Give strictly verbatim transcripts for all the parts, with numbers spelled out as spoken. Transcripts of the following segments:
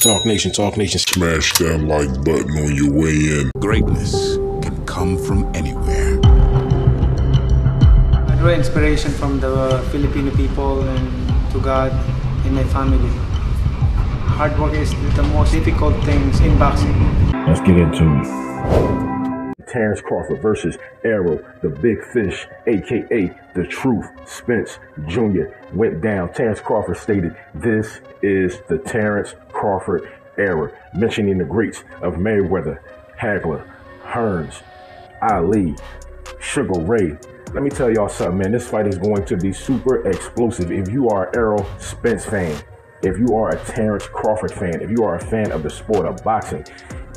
Talk Nation, Talk Nation. Smash that like button on your way in. Greatness can come from anywhere. I draw inspiration from the Filipino people and to God and my family. Hard work is the most difficult things in boxing. Let's get into it. Terence Crawford versus Errol, the Big Fish, a k a. The Truth, Spence Junior went down. Terence Crawford stated, "This is the Terence Crawford era," mentioning the greats of Mayweather, Hagler, Hearns, Ali, Sugar Ray. Let me tell y'all something, man. This fight is going to be super explosive. If you are an Errol Spence fan, if you are a Terence Crawford fan, if you are a fan of the sport of boxing,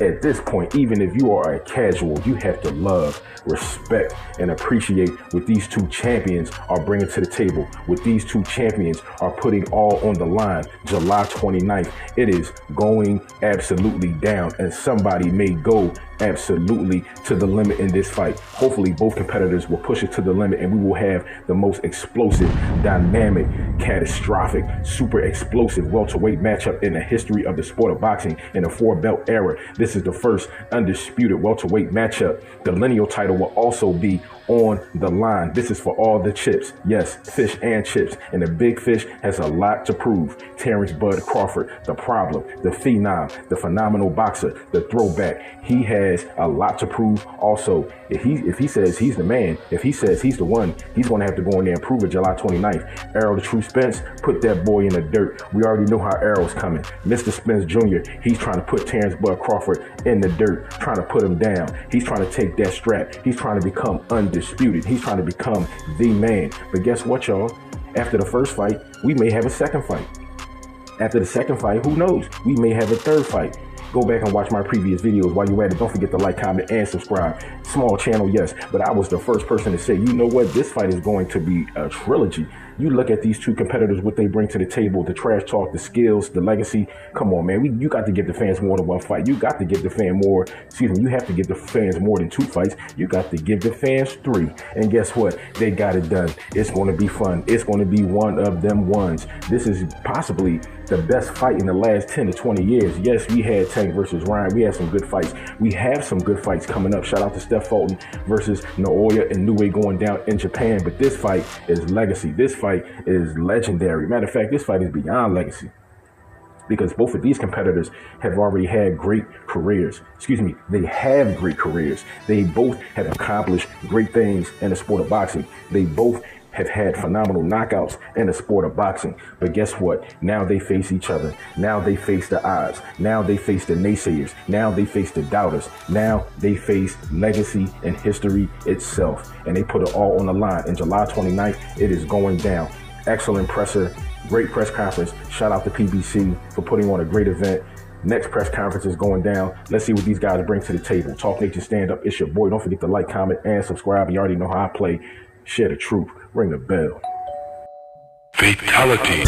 at this point, even if you are a casual, you have to love, respect, and appreciate what these two champions are bringing to the table, what these two champions are putting all on the line. July twenty-ninth, it is going absolutely down, and somebody may go absolutely to the limit in this fight. Hopefully, both competitors will push it to the limit, and we will have the most explosive, dynamic, catastrophic, super explosive welterweight matchup in the history of the sport of boxing in the four belt era. This is the first undisputed welterweight matchup. The lineal title will also be on the line. This is for all the chips. Yes, fish and chips. And the Big Fish has a lot to prove. Terence Bud Crawford, the problem, the phenom, the phenomenal boxer, the throwback. He has a lot to prove. Also, if he if he says he's the man, if he says he's the one, he's going to have to go in there and prove it July twenty-ninth. Errol the True Spence, put that boy in the dirt. We already know how Errol's coming. Mister Spence Junior, he's trying to put Terence Bud Crawford in the dirt, trying to put him down. He's trying to take that strap. He's trying to become undisputed. Disputed. He's trying to become the man. But guess what, y'all? After the first fight, we may have a second fight. After the second fight, who knows? We may have a third fight. Go back and watch my previous videos. While you're at it, don't forget to like, comment, and subscribe. Small channel, yes, but I was the first person to say, you know what? This fight is going to be a trilogy. You look at these two competitors, what they bring to the table, the trash talk, the skills, the legacy. Come on, man. We, you got to give the fans more than one fight. You got to give the fan more. Excuse me. You have to give the fans more than two fights. You got to give the fans three. And guess what? They got it done. It's going to be fun. It's going to be one of them ones. This is possibly the best fight in the last ten to twenty years. Yes, we had Tank versus Ryan. We had some good fights. We have some good fights coming up. Shout out to Steph Fulton versus Naoya Inoue going down in Japan. But this fight is legacy. This fight is legendary. Matter of fact, this fight is beyond legacy because both of these competitors have already had great careers. Excuse me, they have great careers. They both have accomplished great things in the sport of boxing. They both have had phenomenal knockouts in the sport of boxing. But guess what? Now they face each other. Now they face the odds. Now they face the naysayers. Now they face the doubters. Now they face legacy and history itself. And they put it all on the line. And July twenty-ninth, it is going down. Excellent presser, great press conference. Shout out to P B C for putting on a great event. Next press conference is going down. Let's see what these guys bring to the table. Talk Nation, stand up. It's your boy. Don't forget to like, comment, and subscribe. You already know how I play. Share the truth. Ring the bell. Fatality.